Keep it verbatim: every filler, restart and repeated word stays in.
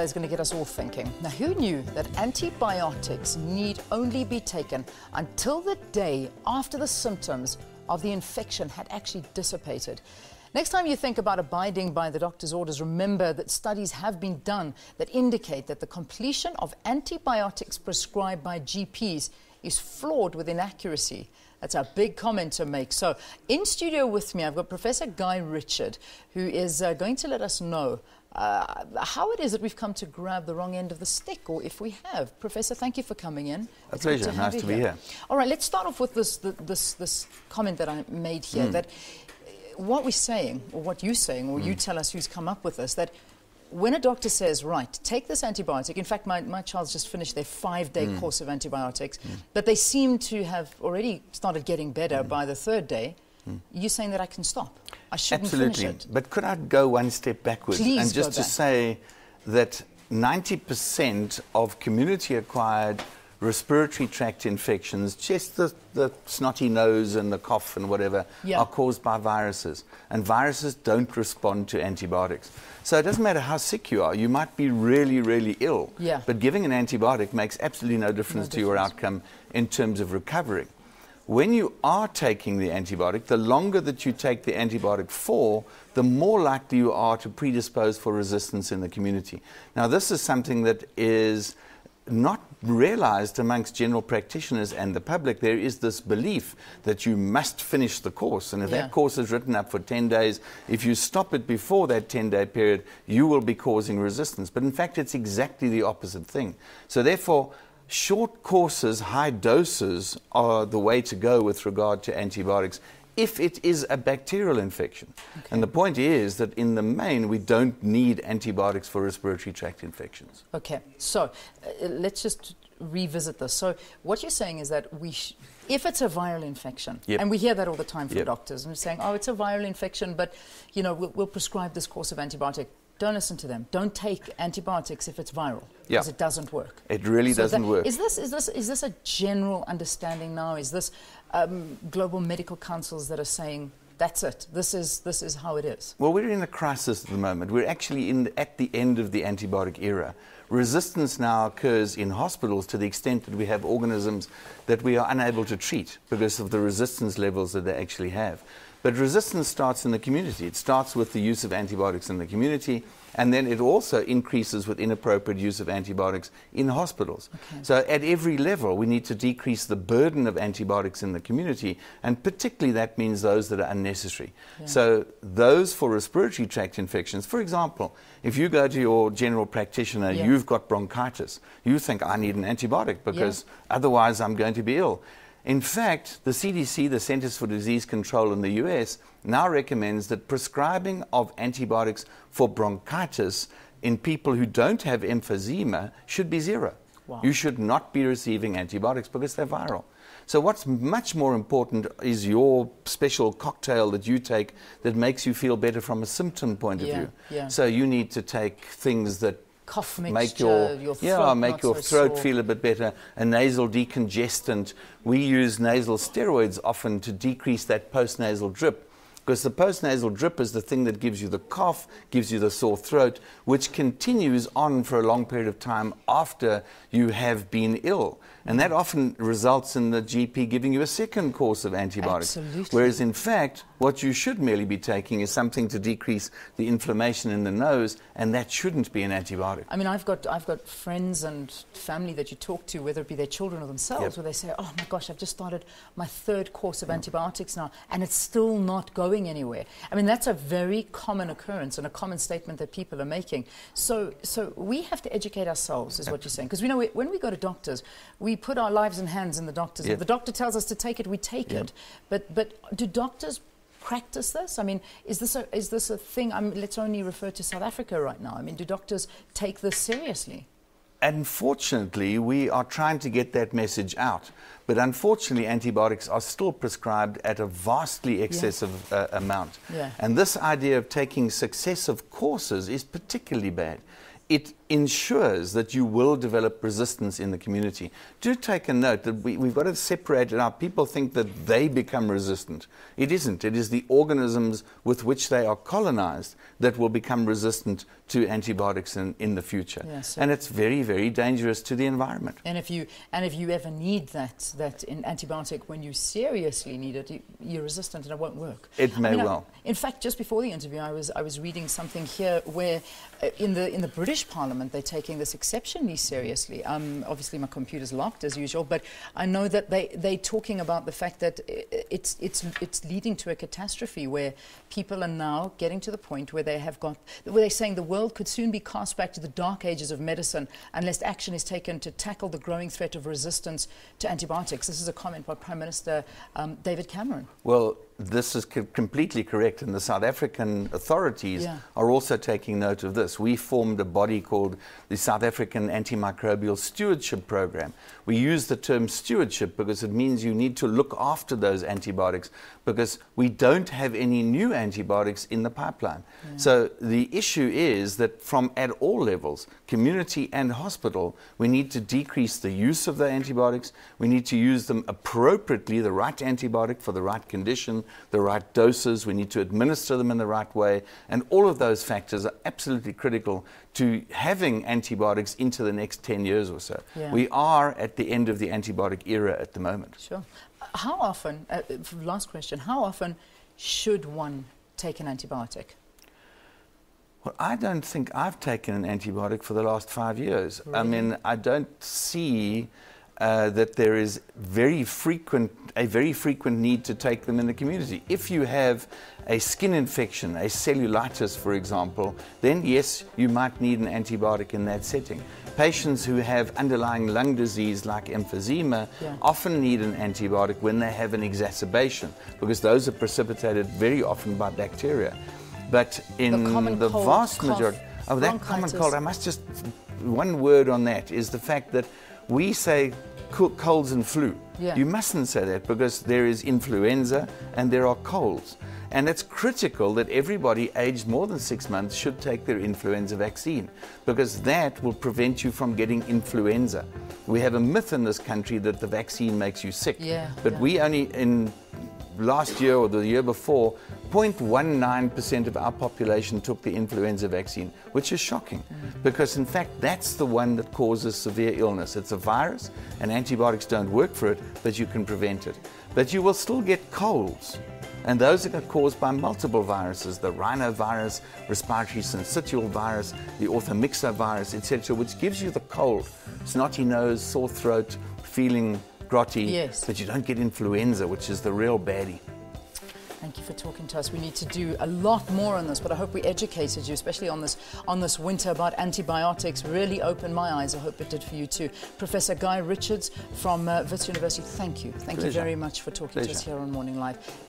Is going to get us all thinking. Now, who knew that antibiotics need only be taken until the day after the symptoms of the infection had actually dissipated? Next time you think about abiding by the doctor's orders, remember that studies have been done that indicate that the completion of antibiotics prescribed by G Ps is flawed with inaccuracy. That's a big comment to make. So in studio with me, I've got Professor Guy Richards, who is uh, going to let us know uh, how it is that we've come to grab the wrong end of the stick, or if we have. Professor, thank you for coming in. A it's pleasure. To nice to be here. here. All right, let's start off with this, the, this, this comment that I made here, mm. that what we're saying, or what you're saying, or mm. you tell us who's come up with this, that when a doctor says, right, take this antibiotic, in fact, my, my child's just finished their five-day mm. course of antibiotics, mm. but they seem to have already started getting better mm. by the third day. Mm. You're saying that I can stop. I shouldn't Absolutely. finish it. But could I go one step backwards? Please and just to back. say that ninety percent of community-acquired respiratory tract infections, just the, the snotty nose and the cough and whatever, yeah. are caused by viruses. And viruses don't respond to antibiotics. So it doesn't matter how sick you are. You might be really, really ill. Yeah. But giving an antibiotic makes absolutely no difference, no difference to your outcome in terms of recovering. When you are taking the antibiotic, the longer that you take the antibiotic for, the more likely you are to predispose for resistance in the community. Now, this is something that is not realized amongst general practitioners and the public. There is this belief that you must finish the course, and if yeah. that course is written up for ten days, if you stop it before that ten-day period, you will be causing resistance. But in fact, it's exactly the opposite thing. So therefore, short courses, high doses are the way to go with regard to antibiotics, if it is a bacterial infection. Okay. And the point is that in the main, we don't need antibiotics for respiratory tract infections. Okay, so uh, let's just revisit this. So what you're saying is that we sh if it's a viral infection, yep. and we hear that all the time from yep. doctors, and saying, oh, it's a viral infection, but you know, we'll, we'll prescribe this course of antibiotic. Don't listen to them. Don't take antibiotics if it's viral, because yeah. it doesn't work. It really so doesn't that, work. Is this, is, this, is this a general understanding now? Is this um, global medical councils that are saying, that's it, this is, this is how it is? Well, we're in a crisis at the moment. We're actually in the, at the end of the antibiotic era. Resistance now occurs in hospitals to the extent that we have organisms that we are unable to treat because of the resistance levels that they actually have. But resistance starts in the community. It starts with the use of antibiotics in the community, and then it also increases with inappropriate use of antibiotics in hospitals. Okay. So at every level, we need to decrease the burden of antibiotics in the community, and particularly that means those that are unnecessary. Yeah. So those for respiratory tract infections, for example, if you go to your general practitioner, yeah. you've got bronchitis, you think, I need an antibiotic because yeah. otherwise I'm going to be ill. In fact, the C D C, the Centers for Disease Control in the U S, now recommends that prescribing of antibiotics for bronchitis in people who don't have emphysema should be zero. Wow. You should not be receiving antibiotics because they're viral. So what's much more important is your special cocktail that you take that makes you feel better from a symptom point of yeah, view. Yeah. So you need to take things that cough mixture, make your, your throat, yeah, make your so throat feel a bit better, a nasal decongestant. We use nasal steroids often to decrease that postnasal drip, because the postnasal drip is the thing that gives you the cough, gives you the sore throat, which continues on for a long period of time after you have been ill. And that often results in the G P giving you a second course of antibiotics. Absolutely. Whereas in fact, what you should merely be taking is something to decrease the inflammation in the nose, and that shouldn't be an antibiotic. I mean, I've got, I've got friends and family that you talk to, whether it be their children or themselves, yep. where they say, oh my gosh, I've just started my third course of yep. antibiotics now, and it's still not going anywhere. I mean, that's a very common occurrence and a common statement that people are making. So, so we have to educate ourselves, is yep. what you're saying. Because we know we, when we go to doctors, we We put our lives and hands in the doctor's. Yep. If the doctor tells us to take it, we take yep. it. But but do doctors practice this? I mean, is this a, is this a thing? I mean, let's only refer to South Africa right now. I mean, do doctors take this seriously? Unfortunately, we are trying to get that message out. But unfortunately, antibiotics are still prescribed at a vastly excessive yeah. uh, amount. Yeah. And this idea of taking successive courses is particularly bad. it ensures that you will develop resistance in the community. Do take a note that we, we've got to separate it out. People think that they become resistant. It isn't. It is the organisms with which they are colonized that will become resistant to antibiotics in, in the future. Yes, and it's very, very dangerous to the environment. And if you, and if you ever need that, that in antibiotic, when you seriously need it, you, you're resistant and it won't work. It may I mean, well. I, in fact, just before the interview, I was, I was reading something here where uh, in, the, in the British Parliament, they're taking this exceptionally seriously. Um, obviously, my computer's locked as usual, but I know that they they're talking about the fact that it's it's it's leading to a catastrophe where people are now getting to the point where they have got where they're saying the world could soon be cast back to the dark ages of medicine unless action is taken to tackle the growing threat of resistance to antibiotics. This is a comment by Prime Minister um, David Cameron. Well, this is co completely correct, and the South African authorities yeah. are also taking note of this. We formed a body called the South African Antimicrobial Stewardship Program. We use the term stewardship because it means you need to look after those antibiotics because we don't have any new antibiotics in the pipeline. Yeah. So the issue is that from at all levels, community and hospital, we need to decrease the use of the antibiotics. We need to use them appropriately, the right antibiotic for the right condition, the right doses. We need to administer them in the right way, and all of those factors are absolutely critical to having antibiotics into the next ten years or so. Yeah. We are at the end of the antibiotic era at the moment. Sure. How often, uh, last question, how often should one take an antibiotic? Well, I don't think I've taken an antibiotic for the last five years. Really? I mean, I don't see... Uh, that there is very frequent, a very frequent need to take them in the community. If you have a skin infection, a cellulitis, for example, then yes, you might need an antibiotic in that setting. Patients who have underlying lung disease like emphysema yeah. often need an antibiotic when they have an exacerbation because those are precipitated very often by bacteria. But in the, the cold, vast cough, majority... Oh, that common cold, I must just... One word on that is the fact that we say colds and flu. Yeah. You mustn't say that because there is influenza and there are colds. And it's critical that everybody aged more than six months should take their influenza vaccine because that will prevent you from getting influenza. We have a myth in this country that the vaccine makes you sick. Yeah, but yeah. we only, in last year or the year before, zero point one nine percent of our population took the influenza vaccine, which is shocking mm. because in fact that's the one that causes severe illness. It's a virus and antibiotics don't work for it, but you can prevent it. But you will still get colds, and those are caused by multiple viruses, the rhinovirus, respiratory syncytial virus, the orthomyxovirus, et cetera, which gives you the cold, snotty nose, sore throat, feeling grotty, yes. but you don't get influenza, which is the real baddie. Thank you for talking to us. We need to do a lot more on this, but I hope we educated you, especially on this on this winter about antibiotics. Really opened my eyes. I hope it did for you too. Professor Guy Richards from uh, Wits University, thank you. Thank Pleasure. you very much for talking Pleasure. to us here on Morning Live.